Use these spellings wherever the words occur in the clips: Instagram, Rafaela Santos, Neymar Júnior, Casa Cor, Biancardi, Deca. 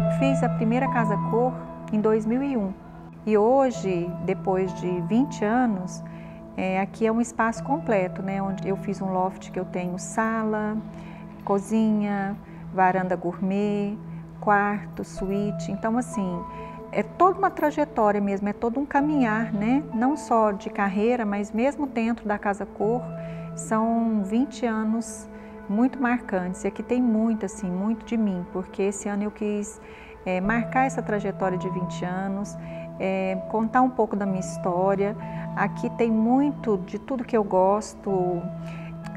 Eu fiz a primeira Casa Cor em 2001 e hoje, depois de 20 anos, aqui é um espaço completo, né? Onde eu fiz um loft que eu tenho sala, cozinha, varanda gourmet, quarto, suíte. Então, assim, é toda uma trajetória mesmo, é todo um caminhar, né? Não só de carreira, mas mesmo dentro da Casa Cor, são 20 anos muito marcantes. E aqui tem muito, assim, muito de mim, porque esse ano eu quis marcar essa trajetória de 20 anos, contar um pouco da minha história. Aqui tem muito de tudo que eu gosto,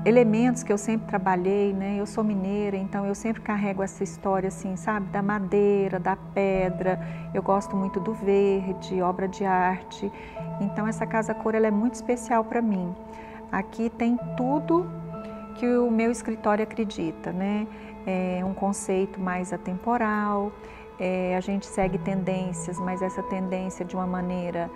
elementos que eu sempre trabalhei, né? Eu sou mineira, então eu sempre carrego essa história, assim, sabe? Da madeira, da pedra, eu gosto muito do verde, obra de arte. Então essa Casa Cor, ela é muito especial para mim. Aqui tem tudo que o meu escritório acredita, né? É um conceito mais atemporal, a gente segue tendências, mas essa tendência de uma maneira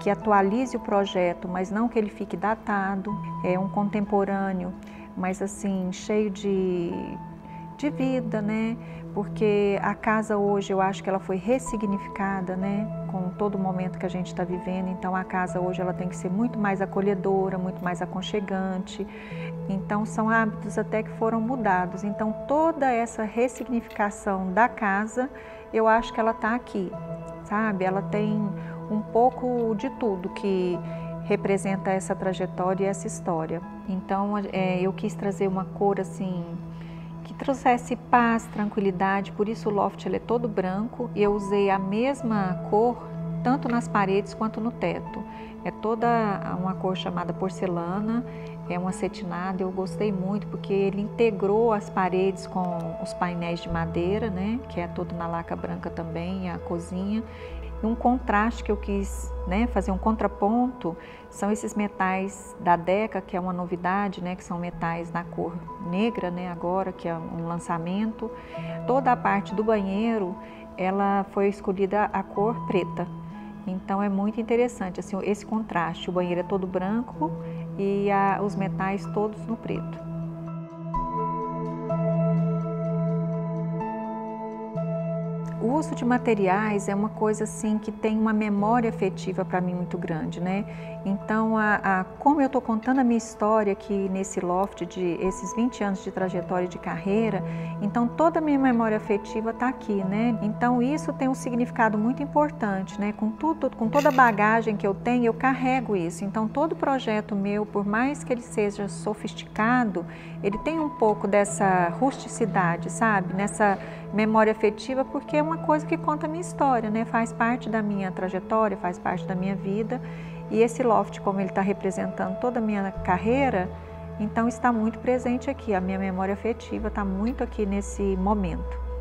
que atualize o projeto, mas não que ele fique datado. É um contemporâneo, mas assim, cheio de vida, né? Porque a casa hoje, eu acho que ela foi ressignificada, né? Com todo o momento que a gente está vivendo. Então a casa hoje, ela tem que ser muito mais acolhedora, muito mais aconchegante. Então são hábitos até que foram mudados. Então toda essa ressignificação da casa, eu acho que ela está aqui, sabe? Ela tem um pouco de tudo que representa essa trajetória e essa história. Então eu quis trazer uma cor assim, que trouxesse paz, tranquilidade, por isso o loft ele é todo branco e eu usei a mesma cor tanto nas paredes quanto no teto. É toda uma cor chamada porcelana, é um acetinado, eu gostei muito porque ele integrou as paredes com os painéis de madeira, né, que é todo na laca branca também, a cozinha. E um contraste que eu quis, né, fazer um contraponto, são esses metais da Deca, que é uma novidade, né, que são metais na cor negra, né, agora, que é um lançamento. Toda a parte do banheiro, ela foi escolhida a cor preta. Então é muito interessante assim, esse contraste, o banheiro é todo branco e os metais todos no preto. O uso de materiais é uma coisa assim que tem uma memória afetiva para mim muito grande, né? Então, como eu estou contando a minha história aqui nesse loft, de esses 20 anos de trajetória e de carreira, então toda a minha memória afetiva está aqui, né? Então isso tem um significado muito importante, né? Com toda a bagagem que eu tenho, eu carrego isso. Então todo projeto meu, por mais que ele seja sofisticado, ele tem um pouco dessa rusticidade, sabe? Nessa memória afetiva, porque é uma coisa que conta a minha história, né? Faz parte da minha trajetória, faz parte da minha vida. E esse loft, como ele está representando toda a minha carreira, então está muito presente aqui. A minha memória afetiva está muito aqui nesse momento.